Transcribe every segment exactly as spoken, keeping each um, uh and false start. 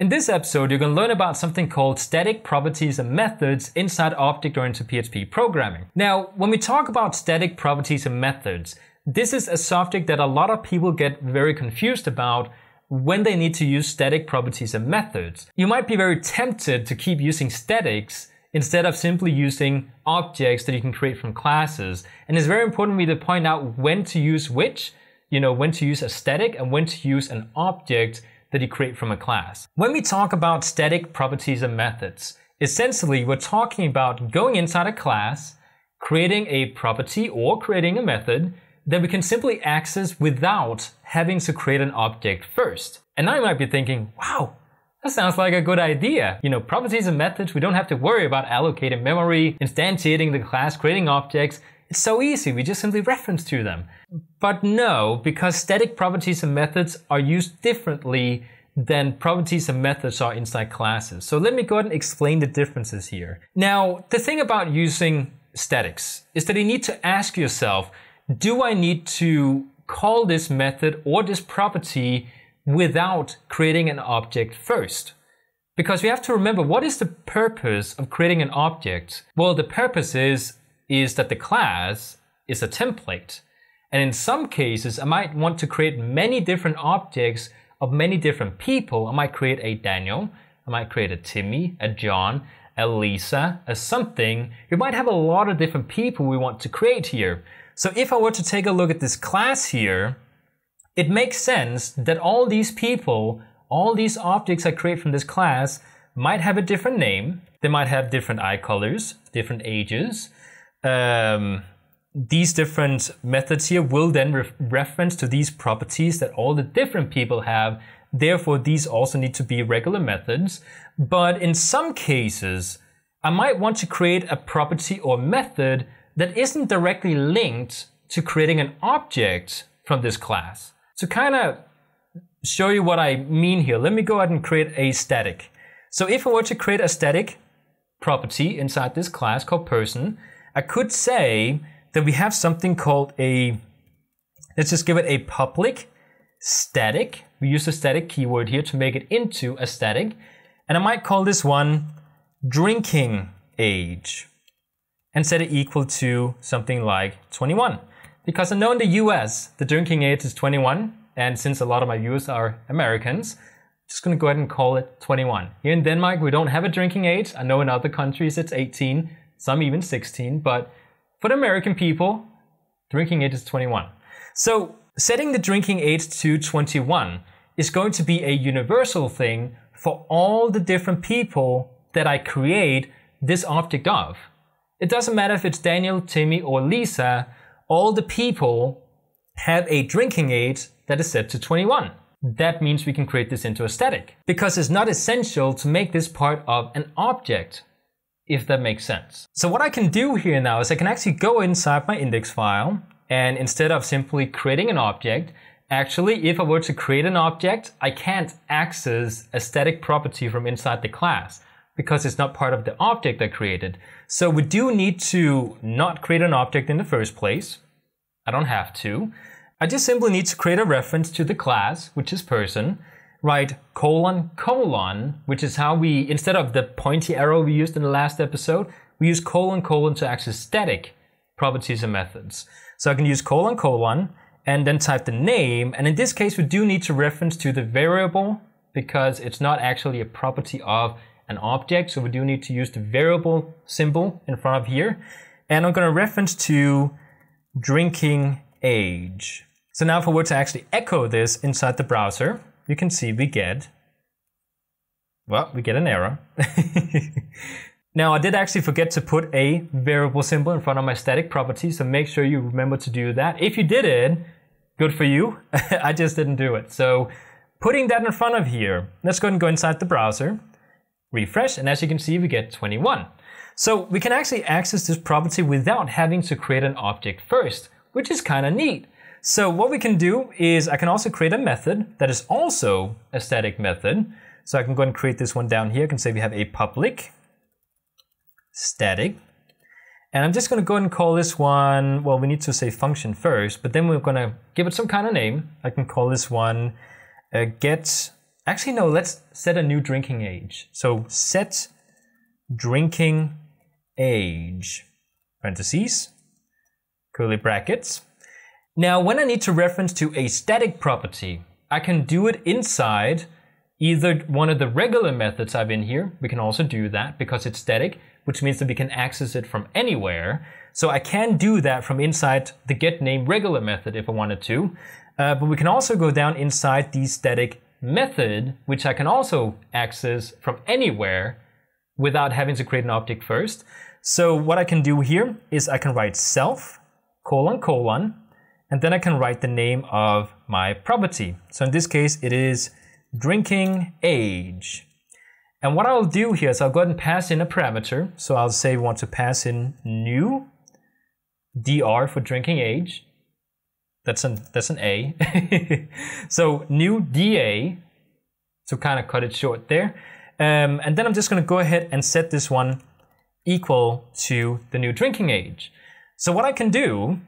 In this episode, you can learn about something called static properties and methods inside object-oriented P H P programming. Now, when we talk about static properties and methods, this is a subject that a lot of people get very confused about when they need to use static properties and methods. You might be very tempted to keep using statics instead of simply using objects that you can create from classes. And it's very important for me to point out when to use which, you know, when to use a static and when to use an object that you create from a class. When we talk about static properties and methods, essentially we're talking about going inside a class, creating a property or creating a method that we can simply access without having to create an object first. And now you might be thinking, wow, that sounds like a good idea. You know, properties and methods, we don't have to worry about allocating memory, instantiating the class, creating objects. It's so easy, we just simply reference to them. But no, because static properties and methods are used differently than properties and methods are inside classes. So let me go ahead and explain the differences here. Now, the thing about using statics is that you need to ask yourself, do I need to call this method or this property without creating an object first? Because we have to remember, what is the purpose of creating an object? Well, the purpose is is that the class is a template. And in some cases, I might want to create many different objects of many different people. I might create a Daniel, I might create a Timmy, a John, a Lisa, a something. We might have a lot of different people we want to create here. So if I were to take a look at this class here, it makes sense that all these people, all these objects I create from this class might have a different name. They might have different eye colors, different ages. Um, these different methods here will then re reference to these properties that all the different people have. Therefore, these also need to be regular methods. But in some cases, I might want to create a property or method that isn't directly linked to creating an object from this class. To kind of show you what I mean here, let me go ahead and create a static. So if I were to create a static property inside this class called person, I could say that we have something called a, let's just give it a public static. We use the static keyword here to make it into a static. And I might call this one drinking age and set it equal to something like twenty-one. Because I know in the U S, the drinking age is twenty-one. And since a lot of my viewers are Americans, I'm just gonna go ahead and call it twenty-one. Here in Denmark, we don't have a drinking age. I know in other countries it's eighteen. Some even sixteen, but for the American people, drinking age is twenty-one. So setting the drinking age to twenty-one is going to be a universal thing for all the different people that I create this object of. It doesn't matter if it's Daniel, Timmy, or Lisa, all the people have a drinking age that is set to twenty-one. That means we can create this into a static because it's not essential to make this part of an object, if that makes sense. So what I can do here now is I can actually go inside my index file, and instead of simply creating an object, actually, if I were to create an object, I can't access a static property from inside the class because it's not part of the object I created. So we do need to not create an object in the first place. I don't have to. I just simply need to create a reference to the class, which is person. Right, colon, colon, which is how we, instead of the pointy arrow we used in the last episode, we use colon, colon to access static properties and methods. So I can use colon, colon, and then type the name. And in this case, we do need to reference to the variable because it's not actually a property of an object. So we do need to use the variable symbol in front of here. And I'm going to reference to drinking age. So now if I were to actually echo this inside the browser, you can see we get, well, we get an error. Now, I did actually forget to put a variable symbol in front of my static property, so make sure you remember to do that. If you did it, good for you. I just didn't do it. So putting that in front of here, let's go ahead and go inside the browser, refresh, and as you can see, we get twenty-one. So we can actually access this property without having to create an object first, which is kind of neat. So what we can do is I can also create a method that is also a static method. So I can go and create this one down here. I can say we have a public static. And I'm just going to go and call this one, well, we need to say function first, but then we're going to give it some kind of name. I can call this one uh, get Actually, no, let's set a new drinking age. So set drinking age, parentheses, curly brackets. Now, when I need to reference to a static property, I can do it inside either one of the regular methods I've in here. We can also do that because it's static, which means that we can access it from anywhere. So I can do that from inside the getName regular method if I wanted to. Uh, but we can also go down inside the static method, which I can also access from anywhere without having to create an object first. So what I can do here is I can write self, colon, colon, and then I can write the name of my property. So in this case, it is drinking age. And what I'll do here is I'll go ahead and pass in a parameter. So I'll say we want to pass in new D R for drinking age. That's an, that's an A. So new D A, to kind of cut it short there. Um, and then I'm just going to go ahead and set this one equal to the new drinking age. So what I can do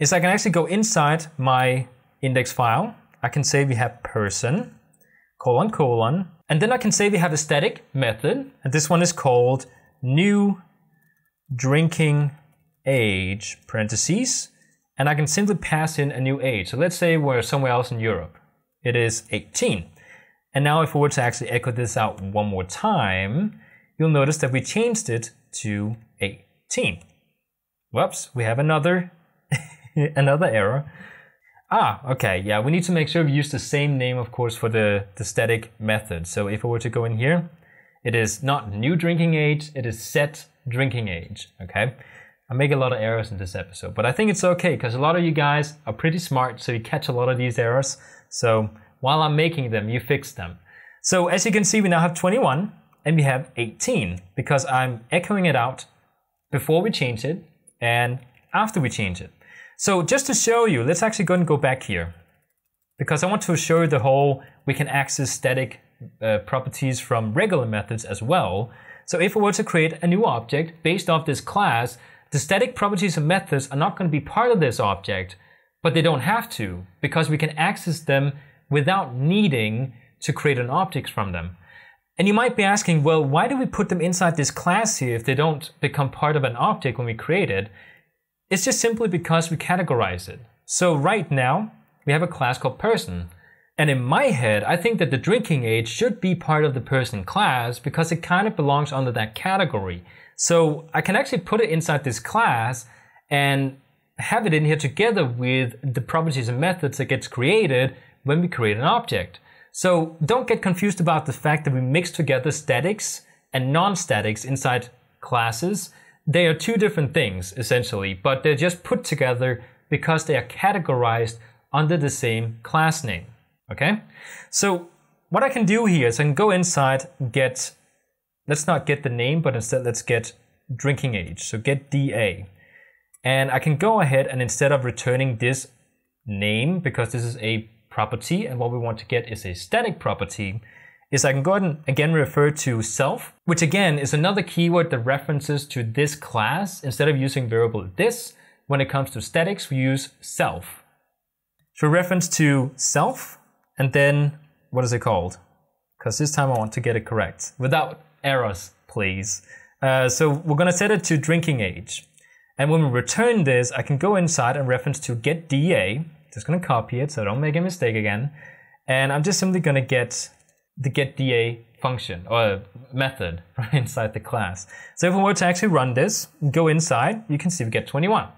is I can actually go inside my index file. I can say we have person, colon, colon, and then I can say we have a static method, and this one is called new drinking age, parentheses, and I can simply pass in a new age. So let's say we're somewhere else in Europe. It is eighteen. And now if we were to actually echo this out one more time, you'll notice that we changed it to eighteen. Whoops, we have another, another error. Ah, okay, yeah, we need to make sure we use the same name, of course, for the, the static method. So if I were to go in here, it is not new drinking age, it is set drinking age, okay? I make a lot of errors in this episode, but I think it's okay, because a lot of you guys are pretty smart, so you catch a lot of these errors. So while I'm making them, you fix them. So as you can see, we now have twenty-one, and we have eighteen, because I'm echoing it out before we change it, and after we change it. So just to show you, let's actually go and go back here, because I want to show you the whole, we can access static uh, properties from regular methods as well. So if we were to create a new object based off this class, the static properties and methods are not going to be part of this object, but they don't have to, because we can access them without needing to create an object from them. And you might be asking, well, why do we put them inside this class here if they don't become part of an object when we create it? It's just simply because we categorize it. So right now, we have a class called person. And in my head, I think that the drinking age should be part of the person class because it kind of belongs under that category. So I can actually put it inside this class and have it in here together with the properties and methods that gets created when we create an object. So don't get confused about the fact that we mix together statics and non-statics inside classes. They are two different things, essentially, but they're just put together because they are categorized under the same class name, okay? So what I can do here is I can go inside, get, let's not get the name, but instead let's get drinking age, so get D A. And I can go ahead and instead of returning this name, because this is a property and what we want to get is a static property, is I can go ahead and again refer to self, which again is another keyword that references to this class. Instead of using variable this, when it comes to statics, we use self. So reference to self, and then what is it called? Because this time I want to get it correct, without errors, please. Uh, so we're gonna set it to drinking age. And when we return this, I can go inside and reference to get D A. Just gonna copy it so I don't make a mistake again. And I'm just simply gonna get the getDA function or method right inside the class. So if we were to actually run this, go inside, you can see we get twenty-one.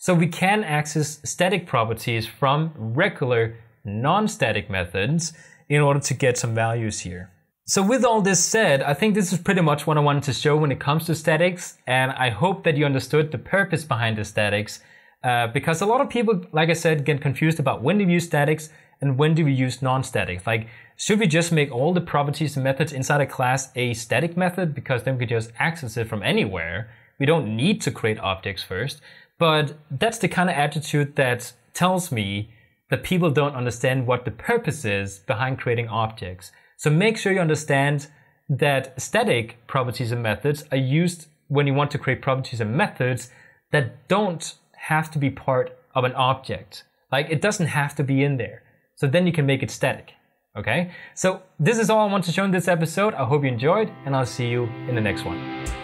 So we can access static properties from regular non-static methods in order to get some values here. So with all this said, I think this is pretty much what I wanted to show when it comes to statics, and I hope that you understood the purpose behind the statics, uh, because a lot of people, like I said, get confused about when to use statics and when do we use non-static. Like, should we just make all the properties and methods inside a class a static method, because then we can just access it from anywhere? We don't need to create objects first. But that's the kind of attitude that tells me that people don't understand what the purpose is behind creating objects. So make sure you understand that static properties and methods are used when you want to create properties and methods that don't have to be part of an object. Like, it doesn't have to be in there. So then you can make it static. Okay, so this is all I want to show in this episode. I hope you enjoyed, and I'll see you in the next one.